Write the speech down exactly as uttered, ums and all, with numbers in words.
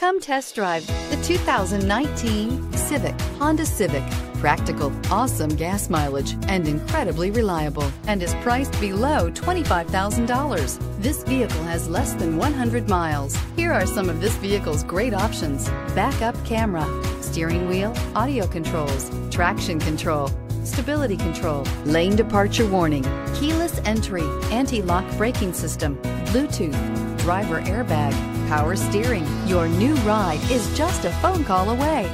Come test drive the two thousand nineteen Civic, Honda Civic. Practical, awesome gas mileage, and incredibly reliable, and is priced below twenty-five thousand dollars. This vehicle has less than one hundred miles. Here are some of this vehicle's great options: backup camera, steering wheel audio controls, traction control, stability control, lane departure warning, keyless entry, anti-lock braking system, Bluetooth, driver airbag, power steering. Your new ride is just a phone call away.